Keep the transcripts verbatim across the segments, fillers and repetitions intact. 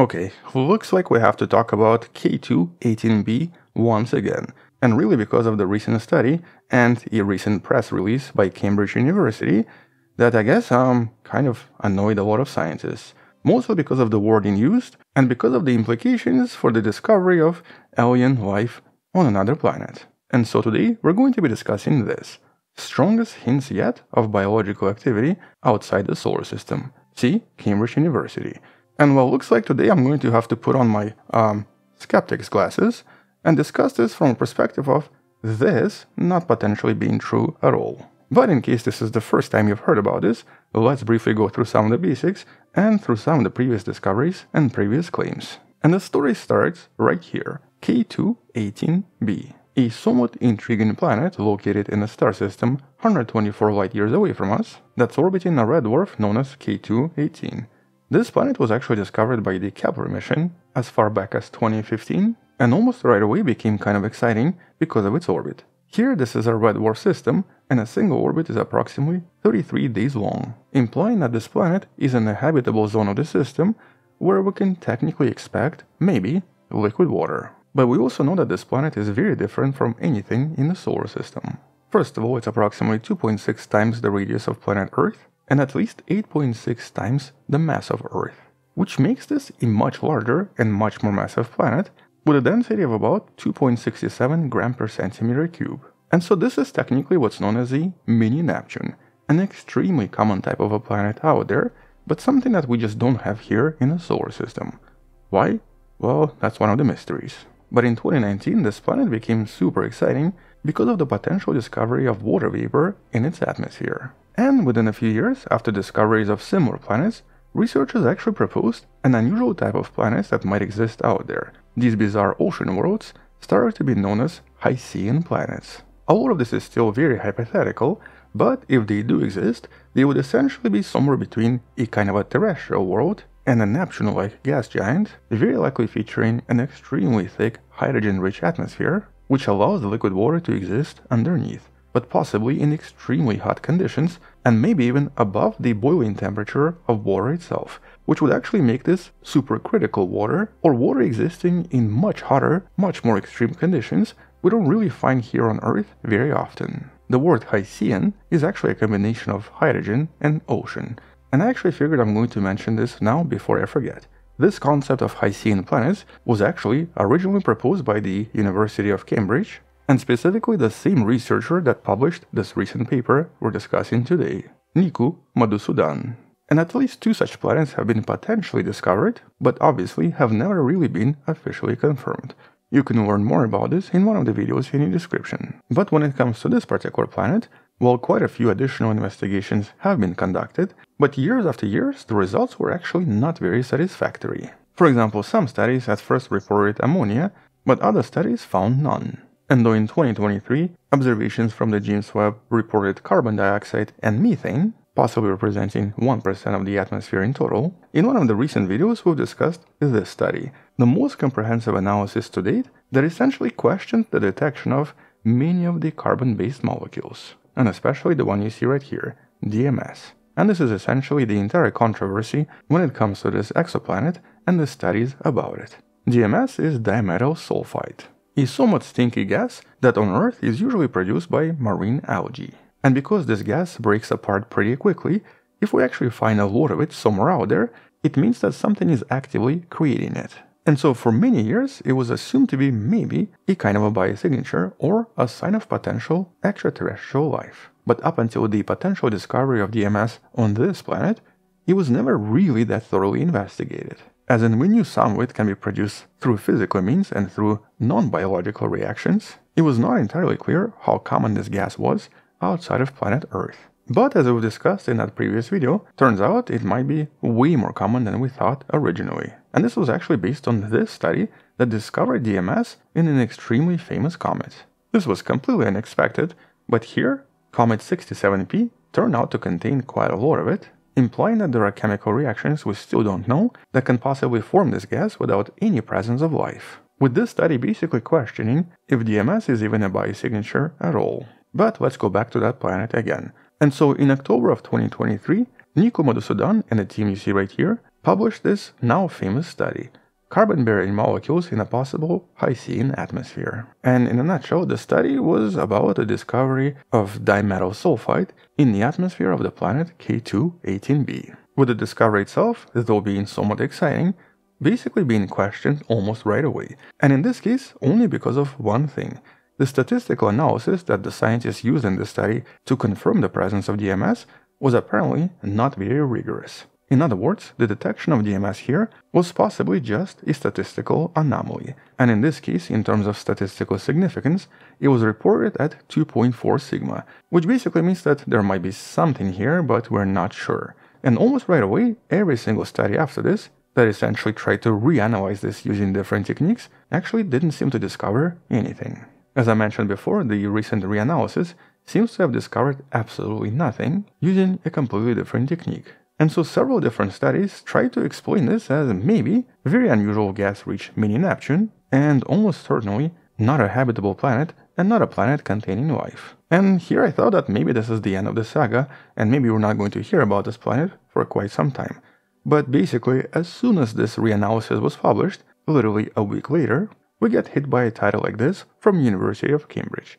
Okay, looks like we have to talk about K two eighteen b once again, and really because of the recent study and a recent press release by Cambridge University that I guess um, kind of annoyed a lot of scientists, mostly because of the wording used and because of the implications for the discovery of alien life on another planet. And so today we're going to be discussing this. Strongest hints yet of biological activity outside the solar system. See Cambridge University. And well, looks like today I'm going to have to put on my um, skeptics glasses and discuss this from a perspective of this not potentially being true at all. But in case this is the first time you've heard about this, let's briefly go through some of the basics and through some of the previous discoveries and previous claims. And the story starts right here. K two eighteen b. A somewhat intriguing planet located in a star system one hundred twenty-four light-years away from us that's orbiting a red dwarf known as K two eighteen. This planet was actually discovered by the Kepler mission as far back as twenty fifteen and almost right away became kind of exciting because of its orbit. Here this is a red dwarf system and a single orbit is approximately thirty-three days long, implying that this planet is in the habitable zone of the system where we can technically expect, maybe, liquid water. But we also know that this planet is very different from anything in the solar system. First of all, it's approximately two point six times the radius of planet Earth and at least eight point six times the mass of Earth, which makes this a much larger and much more massive planet with a density of about two point six seven grams per centimeter cube. And so this is technically what's known as a mini Neptune, an extremely common type of a planet out there, but something that we just don't have here in the solar system. Why? Well, that's one of the mysteries. But in twenty nineteen, this planet became super exciting because of the potential discovery of water vapor in its atmosphere. And within a few years, after discoveries of similar planets, researchers actually proposed an unusual type of planets that might exist out there. These bizarre ocean worlds started to be known as Hycean planets. A lot of this is still very hypothetical, but if they do exist, they would essentially be somewhere between a kind of a terrestrial world and a Neptune-like gas giant, very likely featuring an extremely thick hydrogen-rich atmosphere, which allows the liquid water to exist underneath, but possibly in extremely hot conditions and maybe even above the boiling temperature of water itself, which would actually make this supercritical water or water existing in much hotter, much more extreme conditions we don't really find here on Earth very often. The word Hycean is actually a combination of hydrogen and ocean. And I actually figured I'm going to mention this now before I forget. This concept of Hycean planets was actually originally proposed by the University of Cambridge, and specifically the same researcher that published this recent paper we're discussing today, Nikku Madhusudhan. And at least two such planets have been potentially discovered, but obviously have never really been officially confirmed. You can learn more about this in one of the videos in the description. But when it comes to this particular planet, well, quite a few additional investigations have been conducted, but years after years, the results were actually not very satisfactory. For example, some studies at first reported ammonia, but other studies found none. And though in twenty twenty-three, observations from the James Webb reported carbon dioxide and methane, possibly representing one percent of the atmosphere in total, in one of the recent videos we've discussed this study, the most comprehensive analysis to date that essentially questioned the detection of many of the carbon-based molecules, and especially the one you see right here, D M S. And this is essentially the entire controversy when it comes to this exoplanet and the studies about it. D M S is dimethyl sulfide, a somewhat stinky gas that on Earth is usually produced by marine algae. And because this gas breaks apart pretty quickly, if we actually find a lot of it somewhere out there, it means that something is actively creating it. And so for many years, it was assumed to be maybe a kind of a biosignature or a sign of potential extraterrestrial life. But up until the potential discovery of D M S on this planet, it was never really that thoroughly investigated. As in, we knew some of it can be produced through physical means and through non-biological reactions. It was not entirely clear how common this gas was outside of planet Earth. But as we've discussed in that previous video, turns out it might be way more common than we thought originally. And this was actually based on this study that discovered D M S in an extremely famous comet. This was completely unexpected, but here, Comet sixty-seven P turned out to contain quite a lot of it, implying that there are chemical reactions we still don't know that can possibly form this gas without any presence of life. With this study basically questioning if D M S is even a biosignature at all. But let's go back to that planet again. And so in October of twenty twenty-three, Nikku Madhusudhan and the team you see right here published this now famous study, Carbon-Bearing Molecules in a Possible Hycean Atmosphere. And in a nutshell, the study was about the discovery of dimethyl sulfide in the atmosphere of the planet K two eighteen b. With the discovery itself, though being somewhat exciting, basically being questioned almost right away, and in this case only because of one thing. The statistical analysis that the scientists used in the study to confirm the presence of D M S was apparently not very rigorous. In other words, the detection of D M S here was possibly just a statistical anomaly, and in this case, in terms of statistical significance, it was reported at two point four sigma, which basically means that there might be something here, but we're not sure. And almost right away, every single study after this that essentially tried to reanalyze this using different techniques actually didn't seem to discover anything. As I mentioned before, the recent reanalysis seems to have discovered absolutely nothing using a completely different technique. And so several different studies tried to explain this as maybe a very unusual gas rich mini-Neptune, and almost certainly not a habitable planet and not a planet containing life. And here I thought that maybe this is the end of the saga and maybe we're not going to hear about this planet for quite some time. But basically, as soon as this reanalysis was published, literally a week later, we get hit by a title like this from University of Cambridge.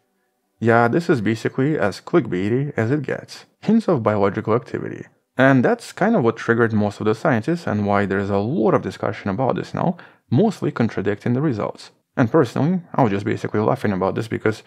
Yeah, this is basically as clickbaity as it gets. Hints of biological activity. And that's kind of what triggered most of the scientists and why there's a lot of discussion about this now, mostly contradicting the results. And personally, I was just basically laughing about this because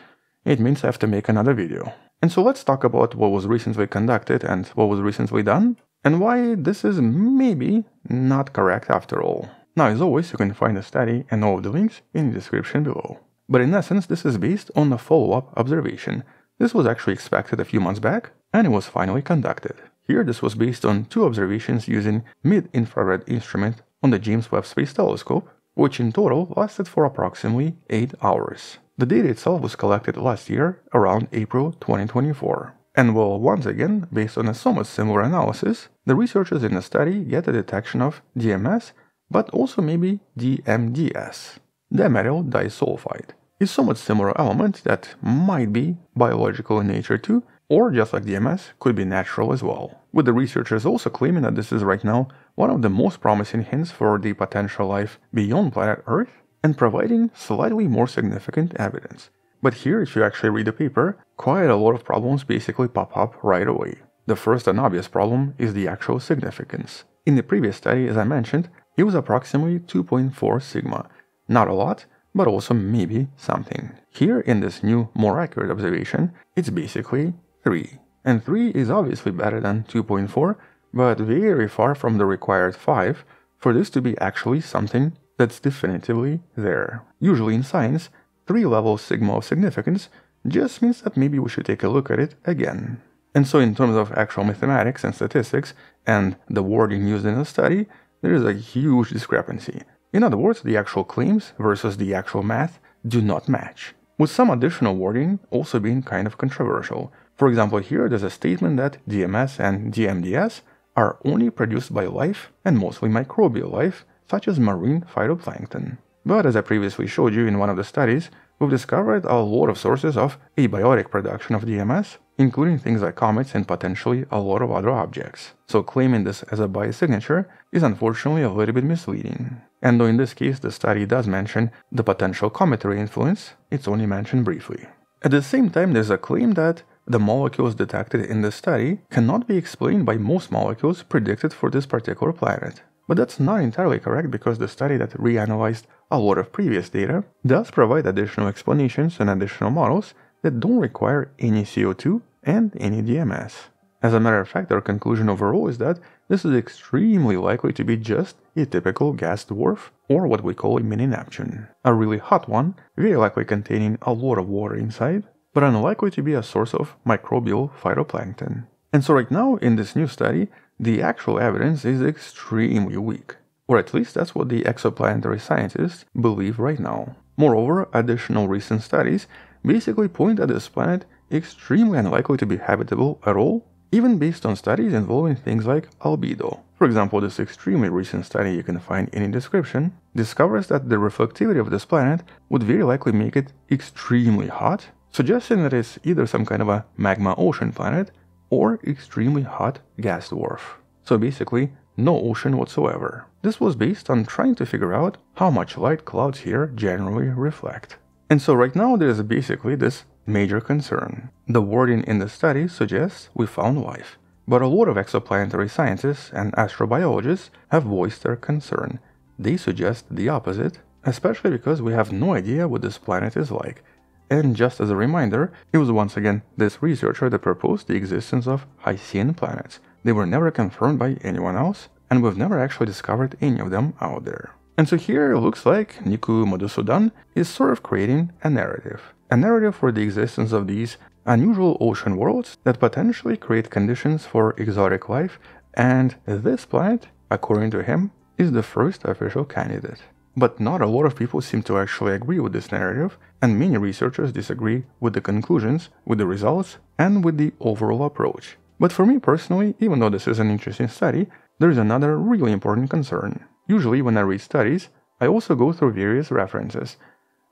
it means I have to make another video. And so let's talk about what was recently conducted and what was recently done, and why this is maybe not correct after all. Now, as always, you can find the study and all of the links in the description below. But in essence, this is based on a follow-up observation. This was actually expected a few months back, and it was finally conducted. Here, this was based on two observations using mid-infrared instrument on the James Webb Space Telescope, which in total lasted for approximately eight hours. The data itself was collected last year, around April twenty twenty-four. And well, once again, based on a somewhat similar analysis, the researchers in the study get a detection of D M S, but also maybe D M D S. Dimethyl disulfide. A somewhat similar element that might be biological in nature too, or just like D M S, could be natural as well. With the researchers also claiming that this is right now one of the most promising hints for the potential life beyond planet Earth, and providing slightly more significant evidence. But here, if you actually read the paper, quite a lot of problems basically pop up right away. The first and obvious problem is the actual significance. In the previous study, as I mentioned, it was approximately two point four sigma. Not a lot, but also maybe something. Here, in this new, more accurate observation, it's basically three. And three is obviously better than two point four, but very far from the required five for this to be actually something that's definitively there. Usually in science, three level sigma of significance just means that maybe we should take a look at it again. And so in terms of actual mathematics and statistics and the wording used in the study, there is a huge discrepancy. In other words, the actual claims versus the actual math do not match, with some additional wording also being kind of controversial. For example, here there's a statement that D M S and D M D S are only produced by life, and mostly microbial life, such as marine phytoplankton. But as I previously showed you in one of the studies, we've discovered a lot of sources of abiotic production of D M S, including things like comets and potentially a lot of other objects. So claiming this as a biosignature is unfortunately a little bit misleading. And though in this case the study does mention the potential cometary influence, it's only mentioned briefly. At the same time, there's a claim that the molecules detected in the study cannot be explained by most molecules predicted for this particular planet. But that's not entirely correct, because the study that reanalyzed a lot of previous data does provide additional explanations and additional models that don't require any C O two and any D M S. As a matter of fact, our conclusion overall is that this is extremely likely to be just a typical gas dwarf, or what we call a mini-Neptune. A really hot one, very likely containing a lot of water inside, but unlikely to be a source of microbial phytoplankton. And so right now, in this new study, the actual evidence is extremely weak, or at least that's what the exoplanetary scientists believe right now. Moreover, additional recent studies basically point at this planet extremely unlikely to be habitable at all, even based on studies involving things like albedo. For example, this extremely recent study you can find in the description discovers that the reflectivity of this planet would very likely make it extremely hot, suggesting that it's either some kind of a magma ocean planet or extremely hot gas dwarf. So basically, no ocean whatsoever. This was based on trying to figure out how much light clouds here generally reflect. And so right now there is basically this major concern. The wording in the study suggests we found life, but a lot of exoplanetary scientists and astrobiologists have voiced their concern. They suggest the opposite, especially because we have no idea what this planet is like. And just as a reminder, it was once again this researcher that proposed the existence of Hycean planets. They were never confirmed by anyone else, and we've never actually discovered any of them out there. And so here it looks like Nikku Madhusudhan is sort of creating a narrative. A narrative for the existence of these unusual ocean worlds that potentially create conditions for exotic life, and this planet, according to him, is the first official candidate. But not a lot of people seem to actually agree with this narrative, and many researchers disagree with the conclusions, with the results, and with the overall approach. But for me personally, even though this is an interesting study, there is another really important concern. Usually when I read studies, I also go through various references.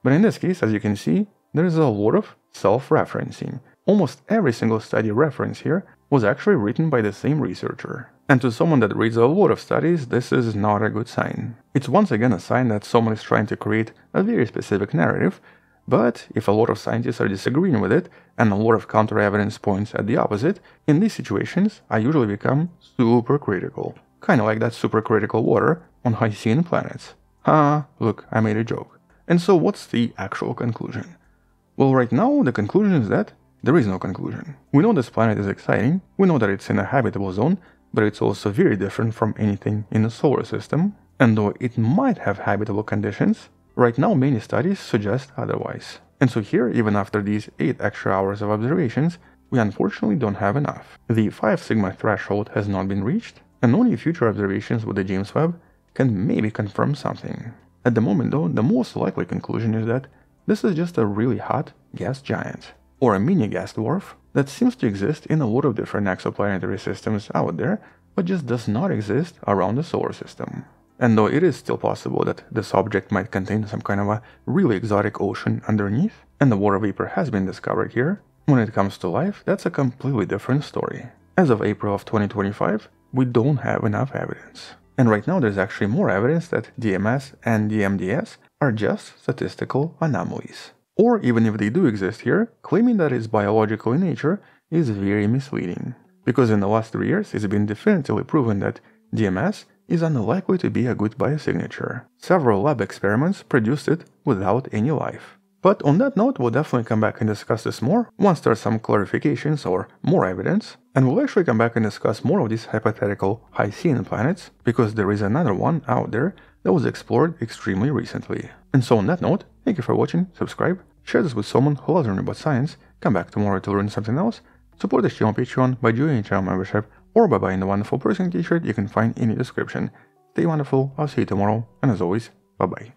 But in this case, as you can see, there is a lot of self-referencing. Almost every single study reference here was actually written by the same researcher. And to someone that reads a lot of studies, this is not a good sign. It's once again a sign that someone is trying to create a very specific narrative, but if a lot of scientists are disagreeing with it, and a lot of counter-evidence points at the opposite, in these situations I usually become super critical. Kinda like that super critical water on Hycean planets. Ha, uh, look, I made a joke. And so what's the actual conclusion? Well, right now the conclusion is that there is no conclusion. We know this planet is exciting, we know that it's in a habitable zone, but it's also very different from anything in the solar system, and though it might have habitable conditions, right now many studies suggest otherwise. And so here, even after these eight extra hours of observations, we unfortunately don't have enough. The five sigma threshold has not been reached, and only future observations with the James Webb can maybe confirm something. At the moment though, the most likely conclusion is that this is just a really hot gas giant, or a mini gas dwarf, that seems to exist in a lot of different exoplanetary systems out there, but just does not exist around the solar system. And though it is still possible that this object might contain some kind of a really exotic ocean underneath, and the water vapor has been discovered here, when it comes to life, that's a completely different story. As of April of twenty twenty-five, we don't have enough evidence. And right now there's actually more evidence that D M S and D M D S are just statistical anomalies. Or even if they do exist here, claiming that it's biological in nature is very misleading. Because in the last three years it's been definitively proven that D M S is unlikely to be a good biosignature. Several lab experiments produced it without any life. But on that note, we'll definitely come back and discuss this more once there's some clarifications or more evidence, and we'll actually come back and discuss more of these hypothetical Hycean planets, because there is another one out there that was explored extremely recently. And so on that note, thank you for watching, subscribe, share this with someone who loves learning about science, come back tomorrow to learn something else, support this channel on Patreon by joining a channel membership, or by buying the wonderful person t-shirt you can find in the description. Stay wonderful, I'll see you tomorrow, and as always, bye bye.